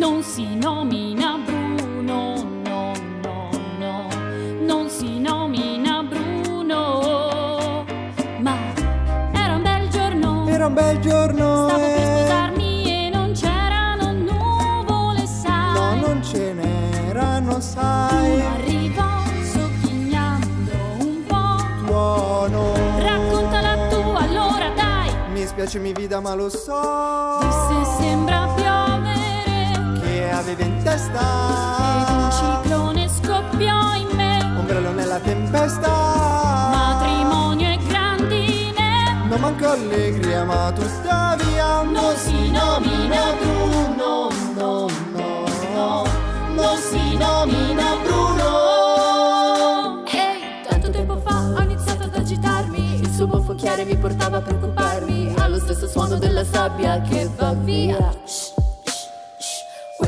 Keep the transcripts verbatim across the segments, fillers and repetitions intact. non si nomina Bruno, no, no, no, non si nomina Bruno. Ma era un bel giorno, era un bel giorno, stavo eh. per sposarmi e non c'erano nuvole, sai. No, non ce n'erano, sai. Bruno arrivò sogghignando un po'. Buono. Raccontala tu, allora dai. Mi spiace, mi vida, ma lo so. Disse, sembra piovere. Aveva in testa ed un ciclone scoppiò in me, ombrello nella tempesta, matrimonio e grandine, non manca allegria ma tuttavia non, non si nomina Bruno, no, no, no, non si nomina Bruno. Ehi, tanto tempo fa ho iniziato ad agitarmi, il suo buffo chiare mi portava a preoccuparmi, allo stesso suono della sabbia che va via.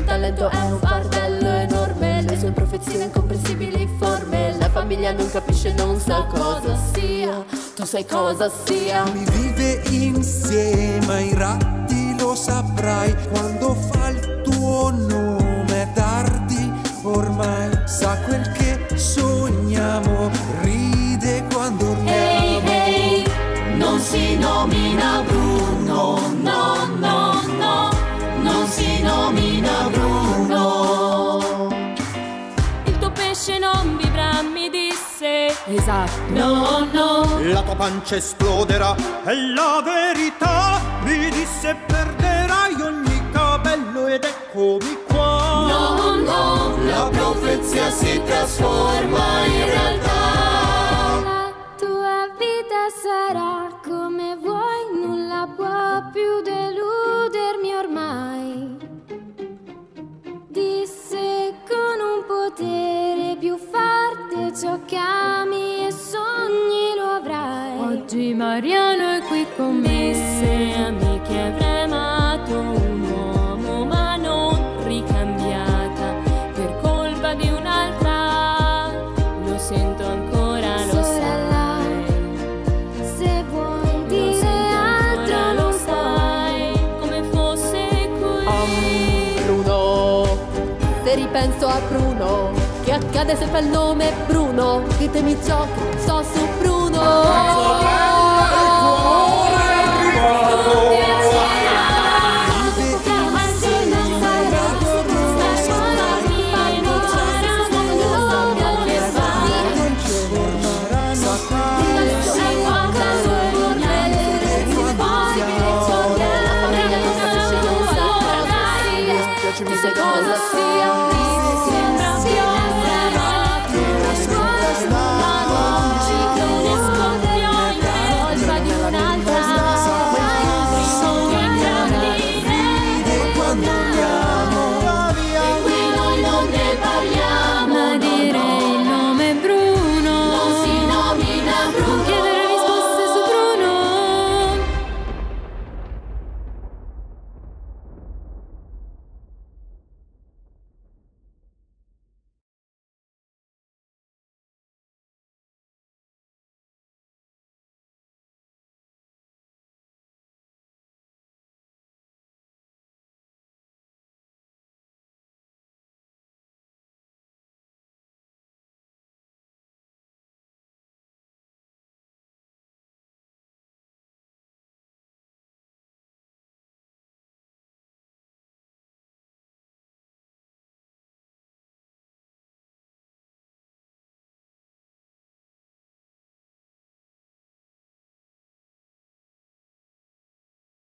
Talento è un fardello enorme, le sue profezie incomprensibili forme, la famiglia non capisce, non sa cosa sia, tu sai cosa sia. Mi vive insieme ai ratti, lo saprai, quando fa il tuo nome è tardi ormai, sa quel che sogniamo, ride quando dormiamo. Ehi, hey, hey, ehi, non si nomina Bruno, no, no, no, non si nomina Bruno. Il tuo pesce non vivrà, mi disse. Esatto. No, no. La tua pancia esploderà, è la verità, mi disse, perderai ogni capello ed eccomi qua. No, no. La profezia si trasforma in realtà. La tua vita sarà come vuoi, nulla può più deludermi ormai. Potere più forte, ciò che ami e sogni lo avrai. Oggi Mariano è qui con me. Disse a me che avrei amato un uomo ma non ricambiata per colpa di un'altra. Lo sento ancora, lo sai. Se vuoi dire altro lo sai, come fosse qui. Bruno, se ripenso a Bruno, che accade se fa il nome Bruno? Ditemi ciò che so su Bruno. Cosa sia?